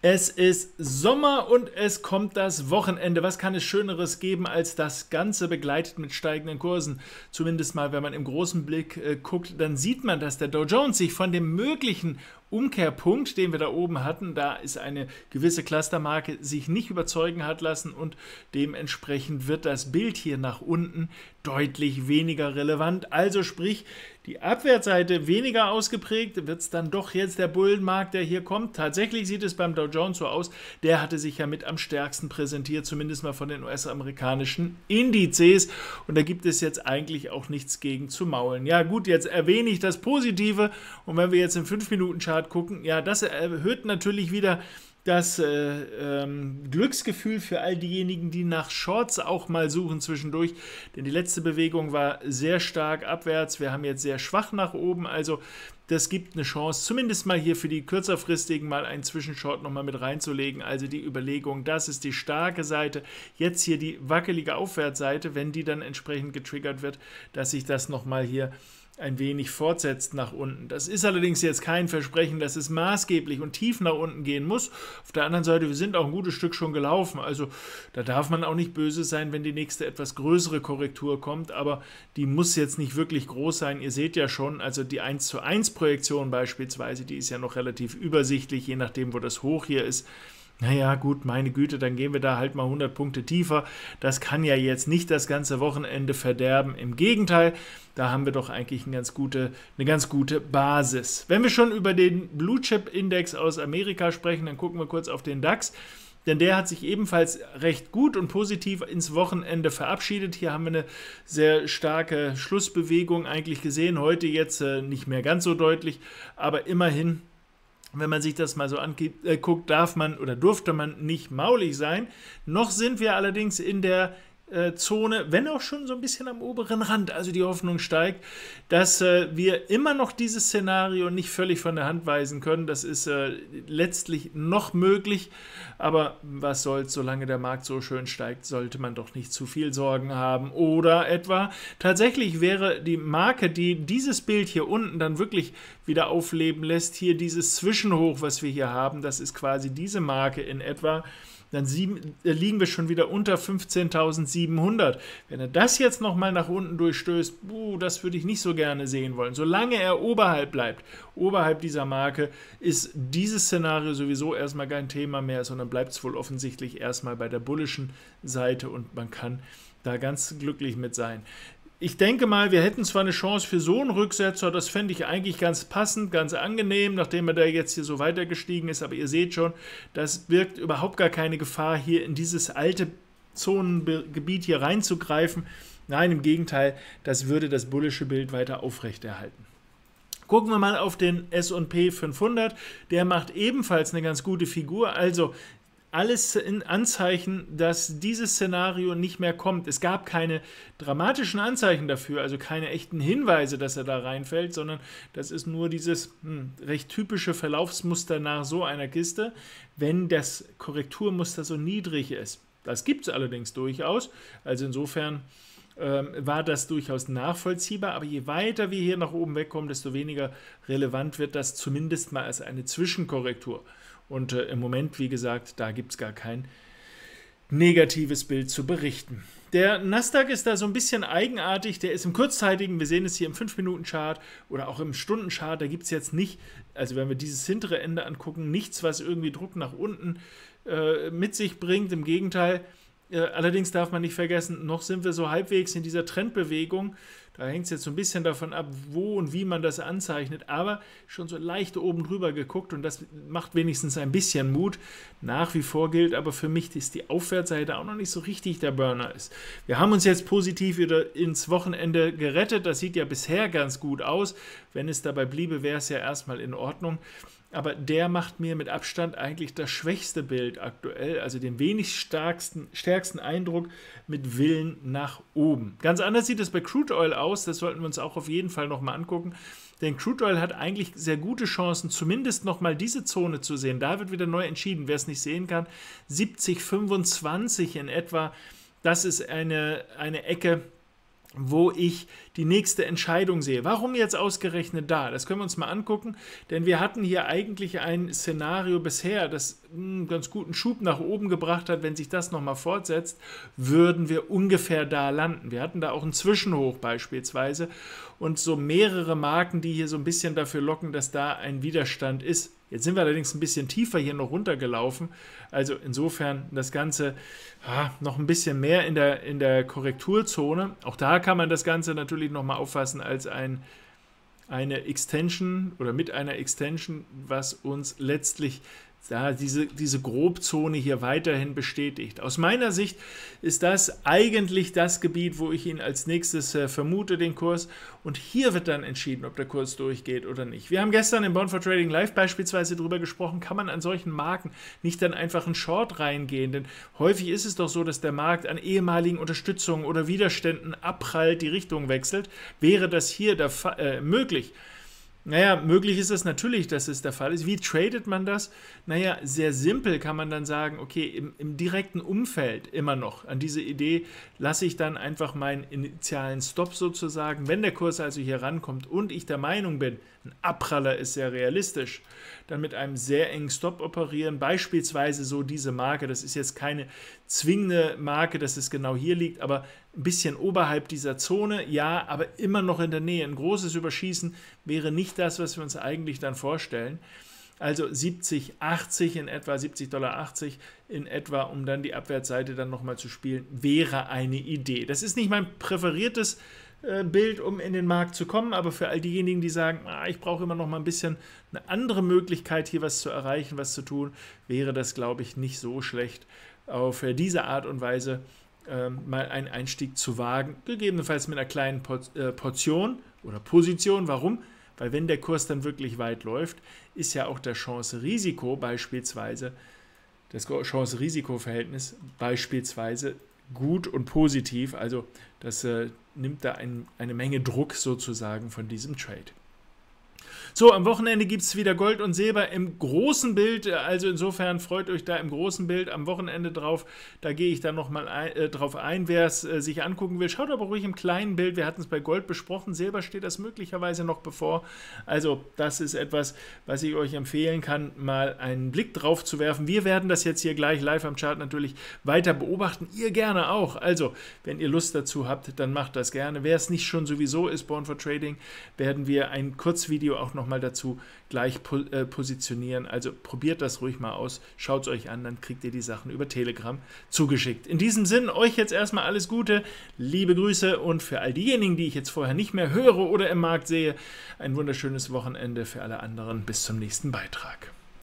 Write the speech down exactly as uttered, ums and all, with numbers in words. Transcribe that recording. Es ist Sommer und es kommt das Wochenende. Was kann es Schöneres geben, als das Ganze begleitet mit steigenden Kursen? Zumindest mal, wenn man im großen Blick äh, guckt, dann sieht man, dass der Dow Jones sich von dem möglichen Umkehrpunkt, den wir da oben hatten, da ist eine gewisse Clustermarke, sich nicht überzeugen hat lassen und dementsprechend wird das Bild hier nach unten deutlich weniger relevant. Also sprich, die Abwärtsseite weniger ausgeprägt, wird es dann doch jetzt der Bullenmarkt, der hier kommt. Tatsächlich sieht es beim Dow Jones so aus, der hatte sich ja mit am stärksten präsentiert, zumindest mal von den U S-amerikanischen Indizes. Und da gibt es jetzt eigentlich auch nichts gegen zu maulen. Ja gut, jetzt erwähne ich das Positive und wenn wir jetzt im fünf Minuten Chart gucken, ja, das erhöht natürlich wieder das äh, ähm, Glücksgefühl für all diejenigen, die nach Shorts auch mal suchen zwischendurch, denn die letzte Bewegung war sehr stark abwärts, wir haben jetzt sehr schwach nach oben, also das gibt eine Chance, zumindest mal hier für die kürzerfristigen mal einen Zwischenshort nochmal mit reinzulegen, also die Überlegung, das ist die starke Seite, jetzt hier die wackelige Aufwärtsseite, wenn die dann entsprechend getriggert wird, dass sich das nochmal hier ein wenig fortsetzt nach unten. Das ist allerdings jetzt kein Versprechen, dass es maßgeblich und tief nach unten gehen muss. Auf der anderen Seite, wir sind auch ein gutes Stück schon gelaufen, also da darf man auch nicht böse sein, wenn die nächste etwas größere Korrektur kommt, aber die muss jetzt nicht wirklich groß sein. Ihr seht ja schon, also die eins zu eins Projektion beispielsweise, die ist ja noch relativ übersichtlich, je nachdem, wo das Hoch hier ist. Naja, gut, meine Güte, dann gehen wir da halt mal hundert Punkte tiefer. Das kann ja jetzt nicht das ganze Wochenende verderben. Im Gegenteil, da haben wir doch eigentlich eine ganz gute, eine ganz gute Basis. Wenn wir schon über den Blue Chip Index aus Amerika sprechen, dann gucken wir kurz auf den DAX. Denn der hat sich ebenfalls recht gut und positiv ins Wochenende verabschiedet. Hier haben wir eine sehr starke Schlussbewegung eigentlich gesehen. Heute jetzt äh, nicht mehr ganz so deutlich, aber immerhin. Wenn man sich das mal so anguckt, darf man oder durfte man nicht maulig sein. Noch sind wir allerdings in der äh, Zone, wenn auch schon so ein bisschen am oberen Rand, also die Hoffnung steigt, dass äh, wir immer noch dieses Szenario nicht völlig von der Hand weisen können. Das ist äh, letztlich noch möglich, aber was soll's, solange der Markt so schön steigt, sollte man doch nicht zu viel Sorgen haben. Oder etwa, tatsächlich wäre die Marke, die dieses Bild hier unten dann wirklich wieder aufleben lässt, hier dieses Zwischenhoch, was wir hier haben, das ist quasi diese Marke in etwa, dann liegen wir schon wieder unter fünfzehntausendsiebenhundert. Wenn er das jetzt nochmal nach unten durchstößt, buh, das würde ich nicht so gerne sehen wollen. Solange er oberhalb bleibt, oberhalb dieser Marke, ist dieses Szenario sowieso erstmal kein Thema mehr, sondern bleibt es wohl offensichtlich erstmal bei der bullischen Seite und man kann da ganz glücklich mit sein. Ich denke mal, wir hätten zwar eine Chance für so einen Rücksetzer, das fände ich eigentlich ganz passend, ganz angenehm, nachdem er da jetzt hier so weiter gestiegen ist, aber ihr seht schon, das birgt überhaupt gar keine Gefahr, hier in dieses alte Zonengebiet hier reinzugreifen. Nein, im Gegenteil, das würde das bullische Bild weiter aufrechterhalten. Gucken wir mal auf den S und P fünfhundert, der macht ebenfalls eine ganz gute Figur, also alles in Anzeichen, dass dieses Szenario nicht mehr kommt. Es gab keine dramatischen Anzeichen dafür, also keine echten Hinweise, dass er da reinfällt, sondern das ist nur dieses hm, recht typische Verlaufsmuster nach so einer Kiste, wenn das Korrekturmuster so niedrig ist. Das gibt es allerdings durchaus, also insofern ähm, war das durchaus nachvollziehbar, aber je weiter wir hier nach oben wegkommen, desto weniger relevant wird das zumindest mal als eine Zwischenkorrektur. Und äh, im Moment, wie gesagt, da gibt es gar kein negatives Bild zu berichten. Der Nasdaq ist da so ein bisschen eigenartig, der ist im kurzzeitigen, wir sehen es hier im fünf Minuten Chart oder auch im Stundenchart, da gibt es jetzt nicht, also wenn wir dieses hintere Ende angucken, nichts, was irgendwie Druck nach unten äh, mit sich bringt, im Gegenteil. Allerdings darf man nicht vergessen, noch sind wir so halbwegs in dieser Trendbewegung. Da hängt es jetzt so ein bisschen davon ab, wo und wie man das anzeichnet, aber schon so leicht oben drüber geguckt und das macht wenigstens ein bisschen Mut. Nach wie vor gilt aber für mich, dass die Aufwärtsseite auch noch nicht so richtig der Burner ist. Wir haben uns jetzt positiv wieder ins Wochenende gerettet. Das sieht ja bisher ganz gut aus. Wenn es dabei bliebe, wäre es ja erstmal in Ordnung. Aber der macht mir mit Abstand eigentlich das schwächste Bild aktuell, also den wenig stärksten, stärksten Eindruck mit Willen nach oben. Ganz anders sieht es bei Crude Oil aus, das sollten wir uns auch auf jeden Fall nochmal angucken, denn Crude Oil hat eigentlich sehr gute Chancen, zumindest nochmal diese Zone zu sehen. Da wird wieder neu entschieden, wer es nicht sehen kann, siebzig Komma fünfundzwanzig in etwa, das ist eine, eine Ecke, wo ich die nächste Entscheidung sehe. Warum jetzt ausgerechnet da? Das können wir uns mal angucken, denn wir hatten hier eigentlich ein Szenario bisher, das einen ganz guten Schub nach oben gebracht hat. Wenn sich das nochmal fortsetzt, würden wir ungefähr da landen. Wir hatten da auch einen Zwischenhoch beispielsweise und so mehrere Marken, die hier so ein bisschen dafür locken, dass da ein Widerstand ist. Jetzt sind wir allerdings ein bisschen tiefer hier noch runtergelaufen, also insofern das Ganze ah, noch ein bisschen mehr in der, in der Korrekturzone. Auch da kann man das Ganze natürlich nochmal auffassen als ein, eine Extension oder mit einer Extension, was uns letztlich da diese, diese Grobzone hier weiterhin bestätigt. Aus meiner Sicht ist das eigentlich das Gebiet, wo ich ihn als nächstes äh, vermute, den Kurs. Und hier wird dann entschieden, ob der Kurs durchgeht oder nicht. Wir haben gestern im Born for Trading Live beispielsweise darüber gesprochen, kann man an solchen Marken nicht dann einfach einen Short reingehen? Denn häufig ist es doch so, dass der Markt an ehemaligen Unterstützungen oder Widerständen abprallt, die Richtung wechselt. Wäre das hier der Fa- äh, möglich? Naja, möglich ist es natürlich, dass es der Fall ist. Wie tradet man das? Naja, sehr simpel kann man dann sagen, okay, im, im direkten Umfeld immer noch. An diese Idee lasse ich dann einfach meinen initialen Stop sozusagen. Wenn der Kurs also hier rankommt und ich der Meinung bin, ein Abpraller ist sehr realistisch, dann mit einem sehr engen Stop operieren, beispielsweise so diese Marke. Das ist jetzt keine zwingende Marke, dass es genau hier liegt, aber ein bisschen oberhalb dieser Zone, ja, aber immer noch in der Nähe. Ein großes Überschießen wäre nicht das, was wir uns eigentlich dann vorstellen. Also siebzig, achtzig in etwa, siebzig Dollar achtzig in etwa, um dann die Abwärtsseite dann nochmal zu spielen, wäre eine Idee. Das ist nicht mein präferiertes Bild, um in den Markt zu kommen, aber für all diejenigen, die sagen, ah, ich brauche immer noch mal ein bisschen eine andere Möglichkeit, hier was zu erreichen, was zu tun, wäre das, glaube ich, nicht so schlecht, auf diese Art und Weise ähm, mal einen Einstieg zu wagen, gegebenenfalls mit einer kleinen Port- äh, Portion oder Position. Warum? Weil wenn der Kurs dann wirklich weit läuft, ist ja auch der Chance-Risiko beispielsweise, das Chance-Risiko-Verhältnis beispielsweise gut und positiv, also das äh, nimmt da ein, eine Menge Druck sozusagen von diesem Trade. So, am Wochenende gibt es wieder Gold und Silber im großen Bild, also insofern freut euch da im großen Bild am Wochenende drauf, da gehe ich dann nochmal ein, äh, drauf ein, wer es äh, sich angucken will, schaut aber ruhig im kleinen Bild, wir hatten es bei Gold besprochen, Silber steht das möglicherweise noch bevor, also das ist etwas, was ich euch empfehlen kann, mal einen Blick drauf zu werfen. Wir werden das jetzt hier gleich live am Chart natürlich weiter beobachten, ihr gerne auch, also wenn ihr Lust dazu habt, dann macht das gerne, wer es nicht schon sowieso ist, Born for Trading, werden wir ein Kurzvideo auch nochmal dazu gleich positionieren. Also probiert das ruhig mal aus, schaut es euch an, dann kriegt ihr die Sachen über Telegram zugeschickt. In diesem Sinn, euch jetzt erstmal alles Gute, liebe Grüße und für all diejenigen, die ich jetzt vorher nicht mehr höre oder im Markt sehe, ein wunderschönes Wochenende, für alle anderen bis zum nächsten Beitrag.